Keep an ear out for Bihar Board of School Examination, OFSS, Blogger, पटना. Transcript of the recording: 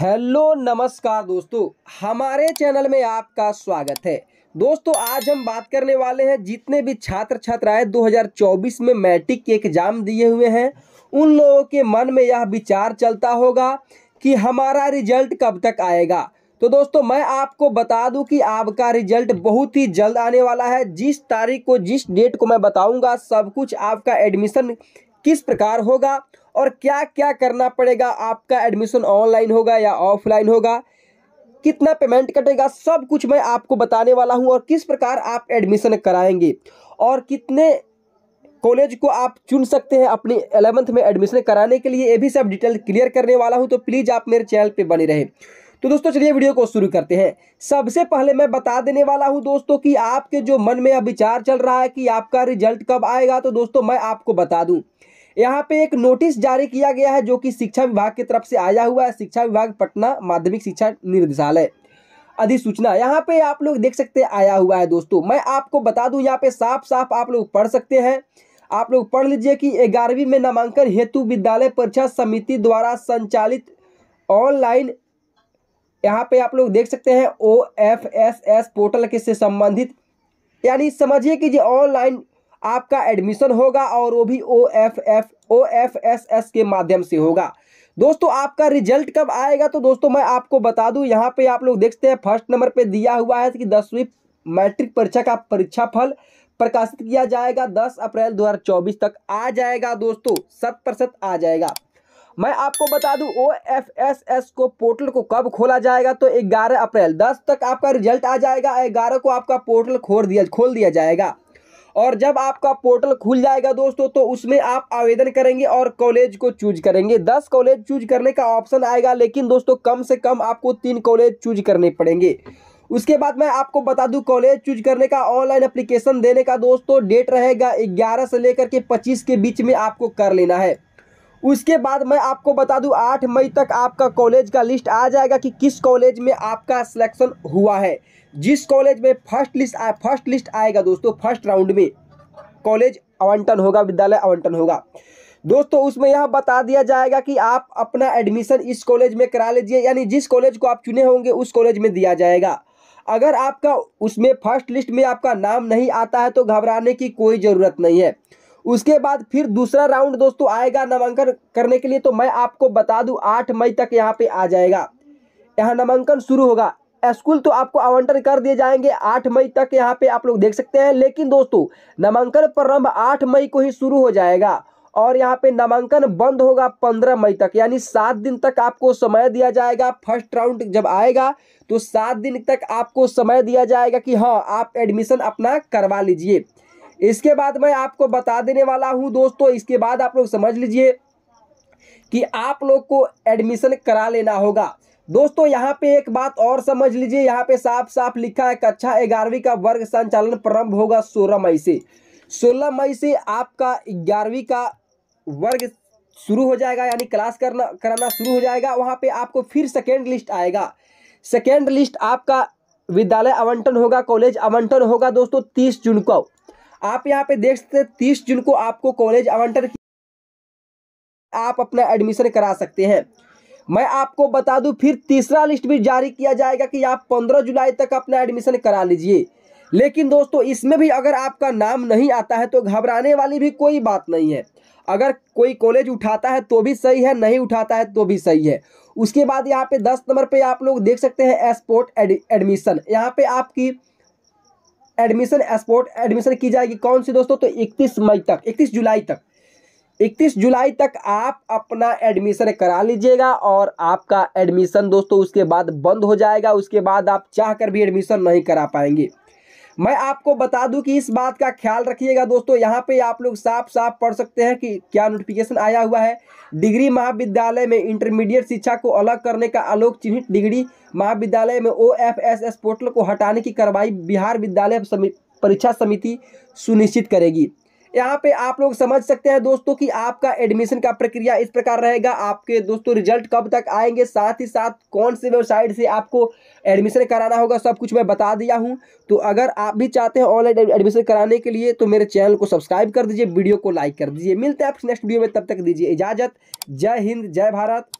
Hello नमस्कार दोस्तों, हमारे चैनल में आपका स्वागत है। दोस्तों आज हम बात करने वाले हैं जितने भी छात्र छात्राएं 2024 में मैट्रिक के एग्जाम दिए हुए हैं उन लोगों के मन में यह विचार चलता होगा कि हमारा रिजल्ट कब तक आएगा। तो दोस्तों मैं आपको बता दूं कि आपका रिजल्ट बहुत ही जल्द आने वाला है। जिस तारीख को जिस डेट को मैं बताऊँगा सब कुछ, आपका एडमिशन किस प्रकार होगा और क्या क्या करना पड़ेगा, आपका एडमिशन ऑनलाइन होगा या ऑफलाइन होगा, कितना पेमेंट कटेगा, सब कुछ मैं आपको बताने वाला हूं। और किस प्रकार आप एडमिशन कराएंगे और कितने कॉलेज को आप चुन सकते हैं अपनी 11th में एडमिशन कराने के लिए, ये भी सब डिटेल क्लियर करने वाला हूं। तो प्लीज़ आप मेरे चैनल पे बने रहें। तो दोस्तों चलिए वीडियो को शुरू करते हैं। सबसे पहले मैं बता देने वाला हूं दोस्तों कि आपके जो मन में अब विचार चल रहा है कि आपका रिजल्ट कब आएगा, तो दोस्तों मैं आपको बता दूँ यहाँ पे एक नोटिस जारी किया गया है जो कि शिक्षा विभाग की तरफ से आया हुआ है। शिक्षा विभाग पटना माध्यमिक शिक्षा निदेशालय अधिसूचना यहाँ पे आप लोग देख सकते हैं आया हुआ है। दोस्तों मैं आपको बता दूं यहाँ पे साफ साफ आप लोग पढ़ सकते हैं, आप लोग पढ़ लीजिए कि 11वीं में नामांकन हेतु विद्यालय परीक्षा समिति द्वारा संचालित ऑनलाइन, यहाँ पे आप लोग देख सकते हैं OFSS पोर्टल के से संबंधित, यानी समझिए कि ये ऑनलाइन आपका एडमिशन होगा और वो भी OFSS के माध्यम से होगा। दोस्तों आपका रिजल्ट कब आएगा, तो दोस्तों मैं आपको बता दूं यहाँ पे आप लोग देखते हैं फर्स्ट नंबर पे दिया हुआ है कि 10वीं मैट्रिक परीक्षा का परीक्षाफल प्रकाशित किया जाएगा 10 अप्रैल 2024 तक आ जाएगा। दोस्तों 100% आ जाएगा। मैं आपको बता दूं OFSS को पोर्टल को कब खोला जाएगा, तो 11 अप्रैल 10 तक आपका रिजल्ट आ जाएगा। 11 को आपका पोर्टल खोल दिया जाएगा और जब आपका पोर्टल खुल जाएगा दोस्तों तो उसमें आप आवेदन करेंगे और कॉलेज को चूज करेंगे। 10 कॉलेज चूज करने का ऑप्शन आएगा, लेकिन दोस्तों कम से कम आपको 3 कॉलेज चूज करने पड़ेंगे। उसके बाद मैं आपको बता दूं कॉलेज चूज करने का ऑनलाइन एप्लीकेशन देने का दोस्तों डेट रहेगा 11 से लेकर के 25 के बीच में आपको कर लेना है। उसके बाद मैं आपको बता दूँ 8 मई तक आपका कॉलेज का लिस्ट आ जाएगा कि किस कॉलेज में आपका सिलेक्शन हुआ है। जिस कॉलेज में फर्स्ट लिस्ट आएगा दोस्तों, फर्स्ट राउंड में कॉलेज आवंटन होगा, विद्यालय आवंटन होगा दोस्तों, उसमें यह बता दिया जाएगा कि आप अपना एडमिशन इस कॉलेज में करा लीजिए, यानी जिस कॉलेज को आप चुने होंगे उस कॉलेज में दिया जाएगा। अगर आपका उसमें फर्स्ट लिस्ट में आपका नाम नहीं आता है तो घबराने की कोई ज़रूरत नहीं है। उसके बाद फिर दूसरा राउंड दोस्तों आएगा नामांकन करने के लिए, तो मैं आपको बता दूं 8 मई तक यहाँ पे आ जाएगा, यहाँ नामांकन शुरू होगा। स्कूल तो आपको आवंटन कर दिए जाएंगे 8 मई तक, यहाँ पे आप लोग देख सकते हैं, लेकिन दोस्तों नामांकन प्रारंभ 8 मई को ही शुरू हो जाएगा और यहाँ पे नामांकन बंद होगा 15 मई तक, यानी 7 दिन तक आपको समय दिया जाएगा। फर्स्ट राउंड जब आएगा तो 7 दिन तक आपको समय दिया जाएगा कि हाँ आप एडमिशन अपना करवा लीजिए। इसके बाद मैं आपको बता देने वाला हूं दोस्तों, इसके बाद आप लोग समझ लीजिए कि आप लोग को एडमिशन करा लेना होगा। दोस्तों यहां पे एक बात और समझ लीजिए, यहां पे साफ साफ लिखा है कक्षा 11वीं का वर्ग संचालन प्रारंभ होगा 16 मई से। 16 मई से आपका 11वीं का वर्ग शुरू हो जाएगा, यानी क्लास कराना शुरू हो जाएगा। वहाँ पर आपको फिर सेकेंड लिस्ट आएगा, सेकेंड लिस्ट आपका विद्यालय आवंटन होगा, कॉलेज आवंटन होगा दोस्तों 30 जून को। आप यहाँ पे देख सकते हैं 30 जून को आपको कॉलेज आवंटन, आप अपना एडमिशन करा सकते हैं। मैं आपको बता दूं फिर तीसरा लिस्ट भी जारी किया जाएगा कि आप 15 जुलाई तक अपना एडमिशन करा लीजिए, लेकिन दोस्तों इसमें भी अगर आपका नाम नहीं आता है तो घबराने वाली भी कोई बात नहीं है। अगर कोई कॉलेज उठाता है तो भी सही है, नहीं उठाता है तो भी सही है। उसके बाद यहाँ पे 10 नंबर पर आप लोग देख सकते हैं स्पोर्ट एडमिशन, यहाँ पर आपकी एडमिशन स्पोर्ट एडमिशन की जाएगी कौन सी दोस्तों, तो 31 जुलाई तक आप अपना एडमिशन करा लीजिएगा और आपका एडमिशन दोस्तों उसके बाद बंद हो जाएगा। उसके बाद आप चाह कर भी एडमिशन नहीं करा पाएंगे। मैं आपको बता दूं कि इस बात का ख्याल रखिएगा दोस्तों, यहाँ पे आप लोग साफ साफ पढ़ सकते हैं कि क्या नोटिफिकेशन आया हुआ है। डिग्री महाविद्यालय में इंटरमीडिएट शिक्षा को अलग करने का आलोक चिन्हित डिग्री महाविद्यालय में OFSS पोर्टल को हटाने की कार्रवाई बिहार विद्यालय परीक्षा समिति सुनिश्चित करेगी। यहाँ पे आप लोग समझ सकते हैं दोस्तों कि आपका एडमिशन का प्रक्रिया इस प्रकार रहेगा। आपके दोस्तों रिजल्ट कब तक आएंगे, साथ ही साथ कौन से वेबसाइट से आपको एडमिशन कराना होगा, सब कुछ मैं बता दिया हूँ। तो अगर आप भी चाहते हैं ऑनलाइन एडमिशन कराने के लिए तो मेरे चैनल को सब्सक्राइब कर दीजिए, वीडियो को लाइक कर दीजिए। मिलते हैं आपसे नेक्स्ट वीडियो में, तब तक दीजिए इजाज़त। जय हिंद, जय भारत।